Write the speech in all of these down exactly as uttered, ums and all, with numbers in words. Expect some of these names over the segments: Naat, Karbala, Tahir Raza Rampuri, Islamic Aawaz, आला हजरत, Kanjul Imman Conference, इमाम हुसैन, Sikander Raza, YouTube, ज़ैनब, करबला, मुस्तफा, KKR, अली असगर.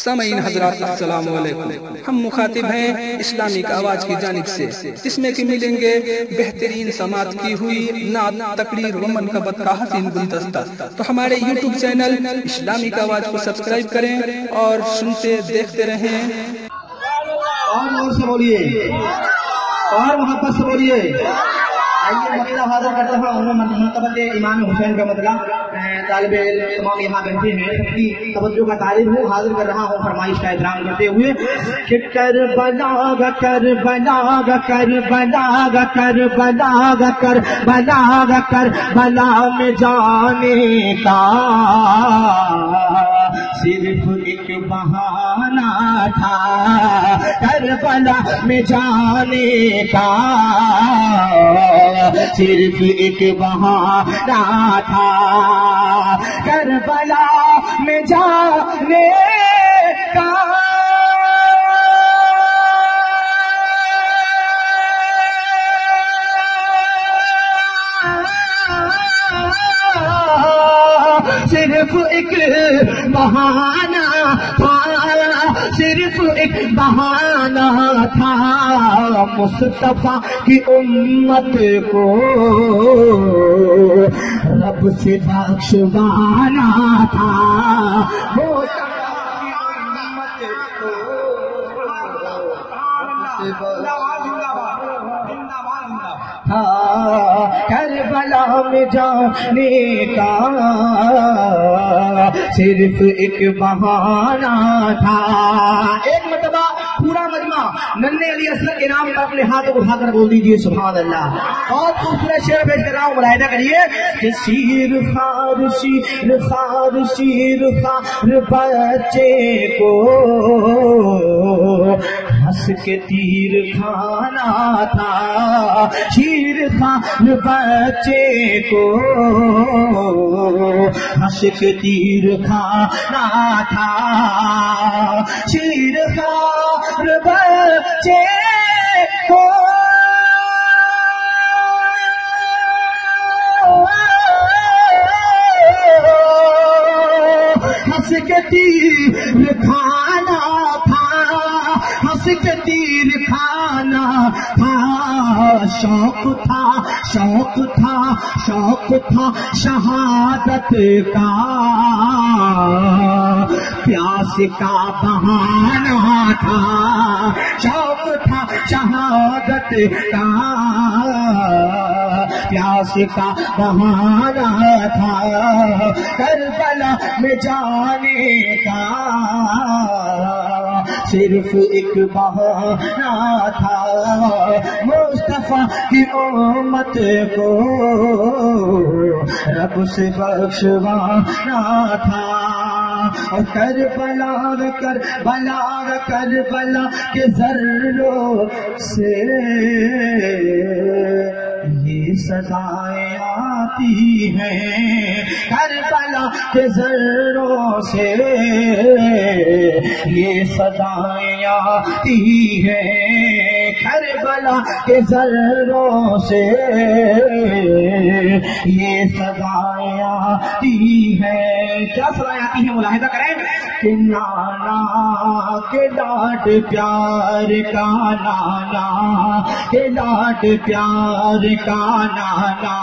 समईन हजरात अस्सलाम वालेकुम। हम मुखातिब हैं इस्लामिक आवाज़ की जानिब से, जिसमें कि मिलेंगे बेहतरीन समात की हुई नात, तकरीर व मनकबत का हसीन गुलदस्ता। तो हमारे यूट्यूब चैनल इस्लामिक आवाज़ को सब्सक्राइब करें और सुनते देखते रहें। और जोर से बोलिए और मोहब्बत से बोलिए। आइए मसला हाजिर करता हूं मनक़बत इमाम हुसैन का मतला। तालिबे इल्म तमाम यहाँ बैठे हैं, सबकी तवज्जो का तालिब हूँ, हाजिर कर रहा हूँ फरमाइश का एहतराम करते हुए कि करबला करबला करबला करबला करबला करबला में जाने का सिर्फ एक बहाना था, करबला में जाने का सिर्फ एक बहाना था, करबला में जाने का। सिर्फ एक बहाना था, सिर्फ एक बहाना था, मुस्तफा की उम्मत को रब से बख्शवाना था, मुस्तफा की उम्मत को था, करबला में जाने का सिर्फ एक बहाना था। एक मतबा पूरा मजमा नन्हे अली असगर के नाम पर अपने हाथ उठाकर बोल दीजिए सुभान अल्लाह। और खूबसूरत शेर पेश कर रहा हूँ, मुलाहिदा करिए। बच्चे को हंस के तीर खाना था, शीर खान बच्चे को हंस के तीर खाना था, शीर खान बच्चे को हंस के तीर खाना था, हंस के तीर खाना था, शौक था शौक था शौक था शहादत का, प्यास का बहाना था, शौक था शहादत का, प्यास का बहाना था, करबला में जाने का सिर्फ एक बहाना था, मुस्तफा की उम्मत को रब से बख्शवाना था, और करबला करबला करबला के जर्रों से ये सदाएं आती हैं, करबला के जर्रों से ये सदाएं आती हैं, करबला के जर्रों से ये सदाएं आती हैं। क्या सदाएं आती हैं, मुलाहिदा करें। कि नाना के लाड प्यार का, नाना के लाड प्यार का, नाना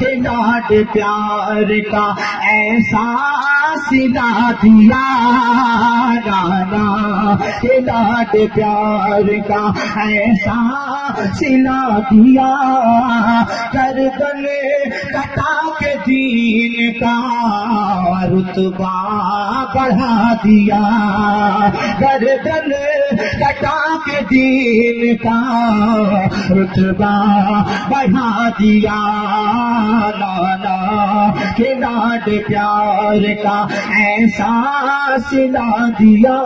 के लाड प्यार का ऐसा सिला दिया, नाना के लाड प्यार का ऐसा सिला दिया, करबले कटा के दीन का रुतबा बढ़ा दिया, करबले कटा के दीन का रुतबा बढ़ा दिया, नाना के लाड प्यार का ऐसा सिला दिया,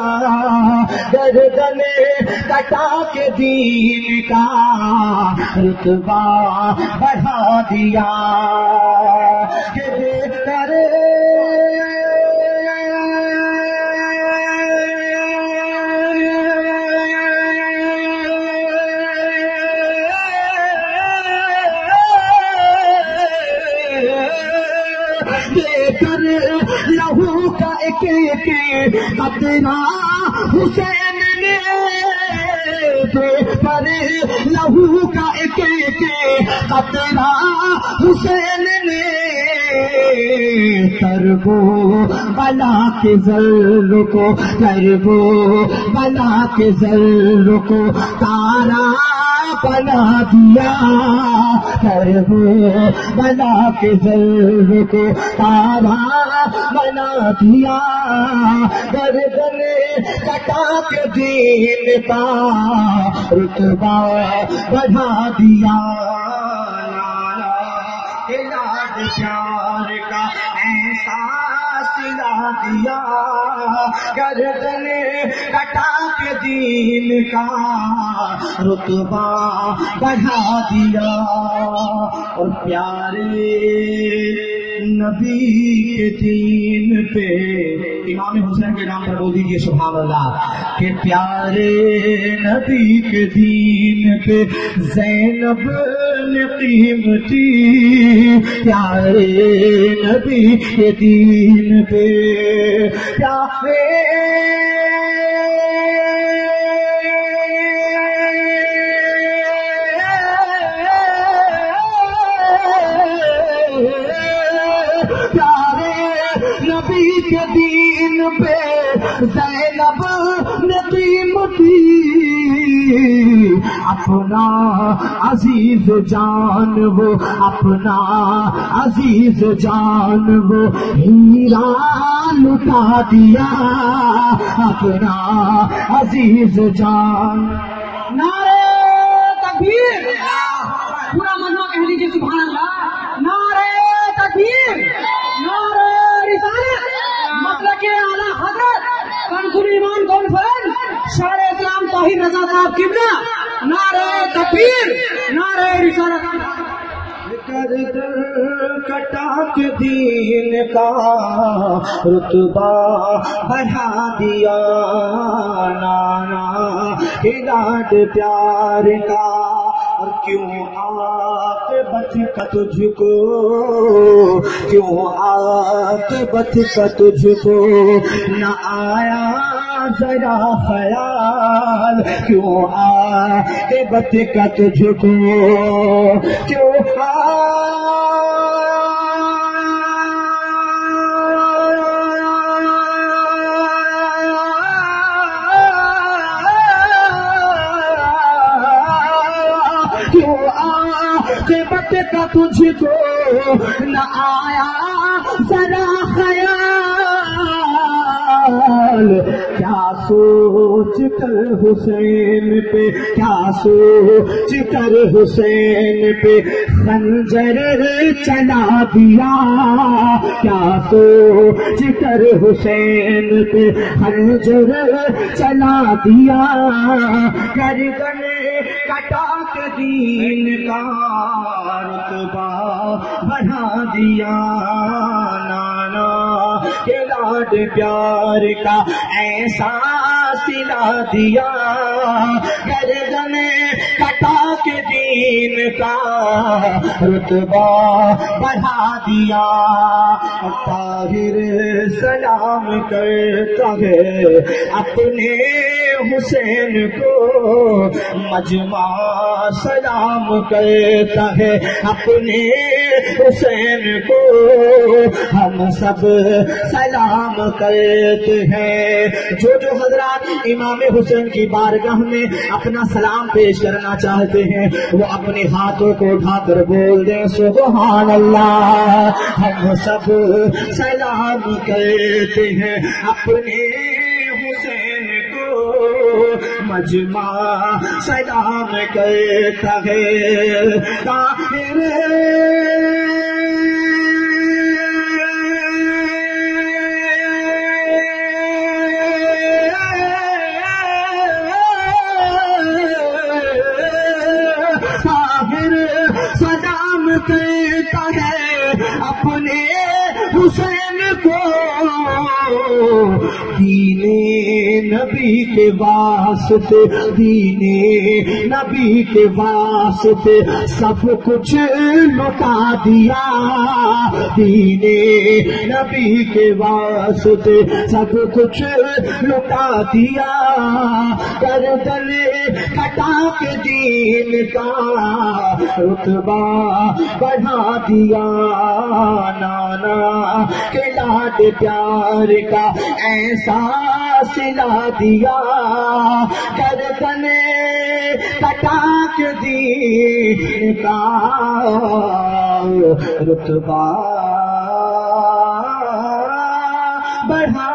करबले कटा के दीन का रुतबा बढ़ा दिया, के बेहतर देकर लहू का एक एक अपना हुसैन ने पर लहू का एक एक अपना हुसैन ने करबो बला के जल को करबो बला के जल को तारा बना दिया करबो बला के जल को तारा बना दिया गर्दन कटा के दीन का रुतबा बढ़ा दिया प्यार का एहसास दिला दिया गर्दन कटा के दीन का रुतबा बढ़ा दिया और प्यारे नबी के दीन पे इमाम हुसैन के नाम पर बोल दीजिए सुभान अल्लाह के प्यारे नबी के दीन पे ज़ैनब ने कीमती प्यारे नबी के दीन पे प्यारे के दीन पे ज़ैनब ने कीमती अपना अजीज जान वो अपना अजीज जान वो हीरा लुटा दिया अपना अजीज जान। नारे तकबीर, पूरा मजमा कह लीजिए सुभान अल्लाह। नारे तकबीर, नारे रिसालत, आला हजरत कंसुल ईमान कॉन्फ्रेंस शारे इस्लाम ताहिर रजा साहब किबला। नारे तकबीर, नारे रिसालत। गर्दन कटा के दीन का रुतबा बढ़ा दिया नाना के लाड प्यार का। और क्यों आत बच का तुझको, क्यों आत बच का तुझको न आया जरा ख्याल, क्यों आत बच का तुझको, क्यों का तुझको न आया जरा ख्याल। क्या सोच कर हुसैन पे, क्या सोच कर हुसैन पे खंजर चला दिया, क्या सोच कर हुसैन पे खंजर चला दिया गर्दन कटा के दीन का रुतबा बढ़ा दिया नाना के लाड प्यार का एहसास दिला दिया गर्दन कटा के दीन का रुतबा बढ़ा दिया। ताहिर सलाम करता है अपने हुसैन को, मजमा सलाम करता है अपने हुसैन को, हम सब सलाम करते हैं। जो जो हजरात इमाम हुसैन की बारगाह में अपना सलाम पेश करना चाहते हैं वो अपने हाथों को उठाकर बोल दें सुभान अल्लाह। हम सब सलाम करते हैं अपने हुसैन को, मजमा सलाम करता है। ताहिर कहता है अपने हुसैन को, दीने नबी के वास्ते, दीने नबी के वास्ते सब कुछ लुटा दिया, दीने नबी के वास्ते सब कुछ लुटा दिया। करबल कटा के दीन का रुतबा बढ़ा दिया, नाना के लाड प्यार का ऐसा सिला दिया। करबल कटा के दीन का रुतबा बढ़ा।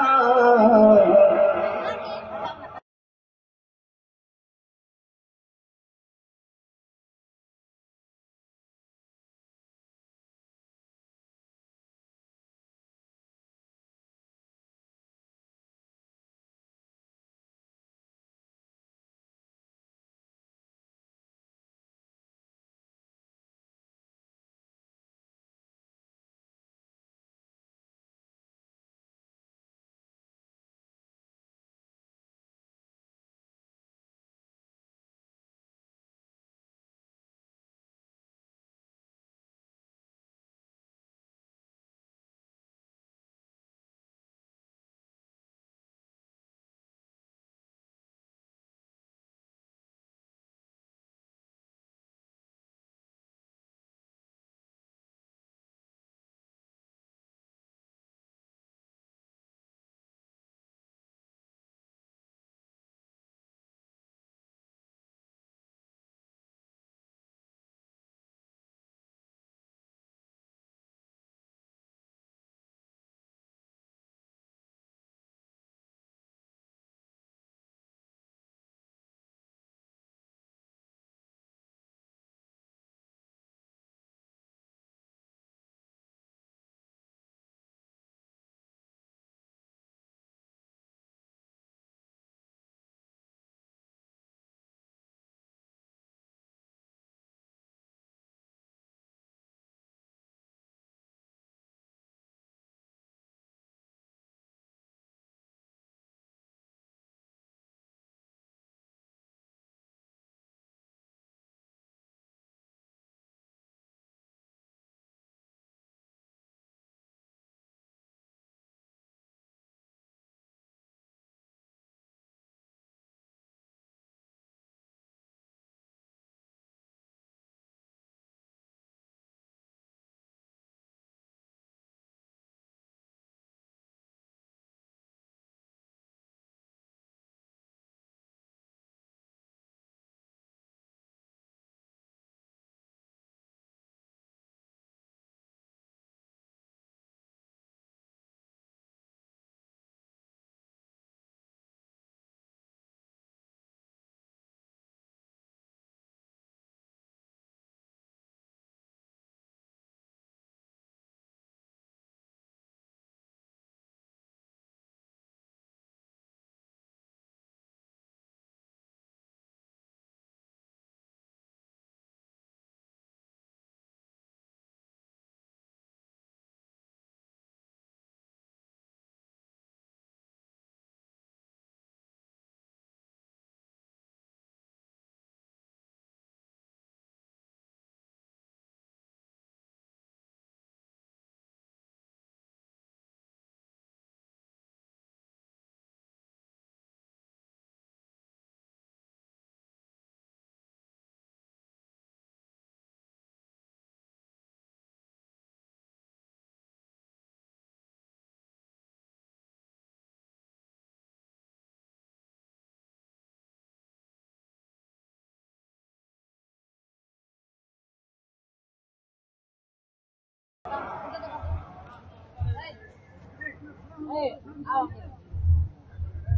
Hey, out.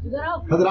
You got out.